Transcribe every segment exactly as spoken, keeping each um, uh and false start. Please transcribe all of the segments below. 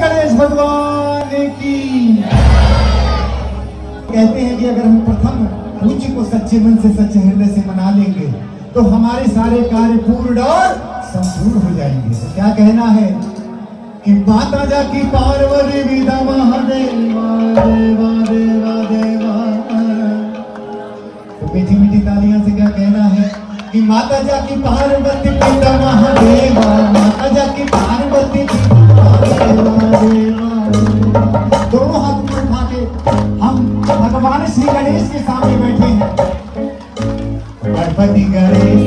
गणेश भगवान की। कहते हैं कि अगर हम प्रथम पूज्य को सच्चे मन से सच्चे हृदय से मना लेंगे तो हमारे सारे कार्य पूर्ण और संपूर्ण हो जाएंगे। तो क्या कहना है कि माता जा की पार्वती विदा महादेवा देवा देवा देवा। तो मीठी मीठी तालियां से क्या कहना है कि माता जा की पार्वती विदा महादेवा, माता जा की पार्वती विदा देवा। दोनों हाथ उठा के हम भगवान श्री गणेश के सामने बैठे हैं। गणपति गणेश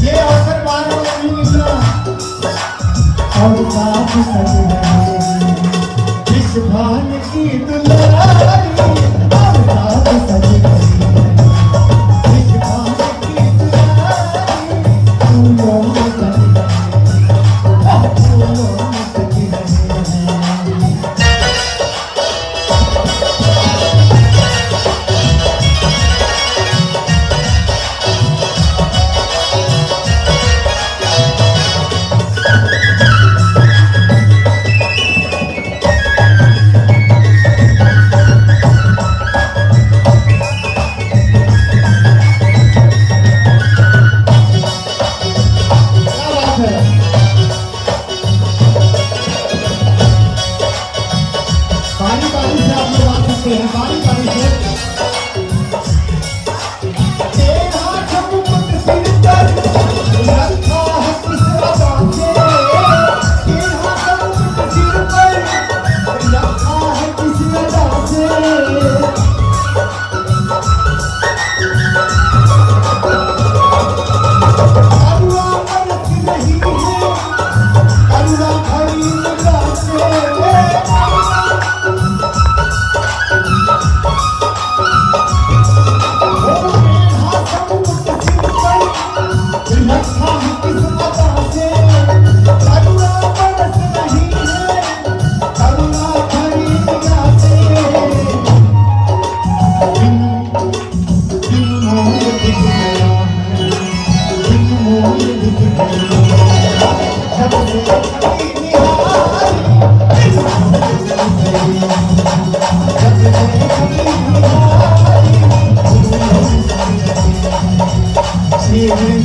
ये अवसर पार हो गई। Oh,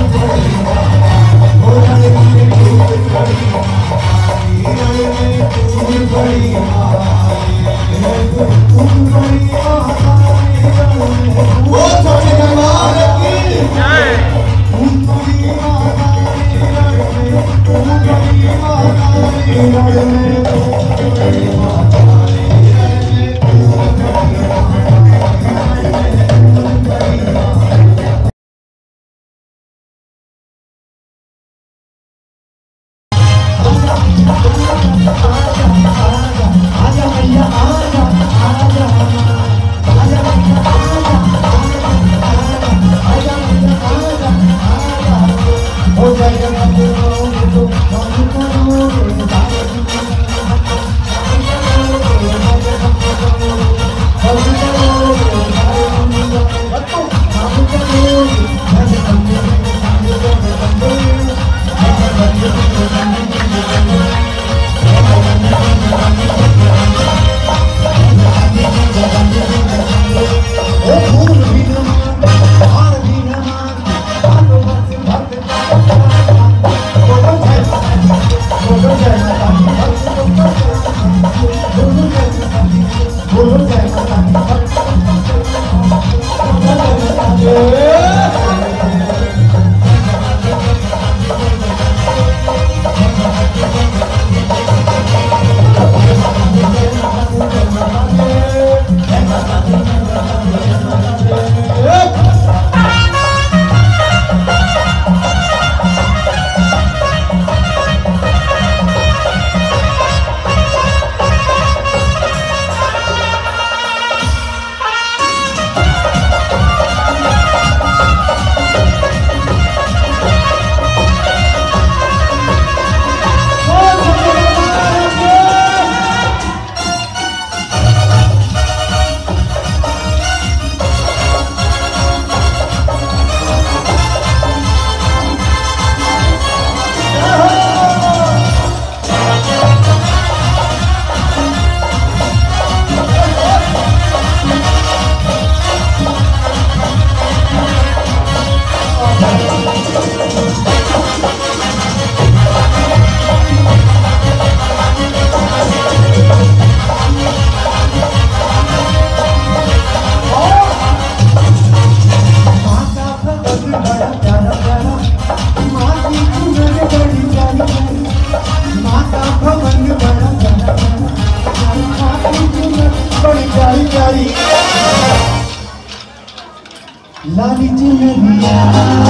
Love you,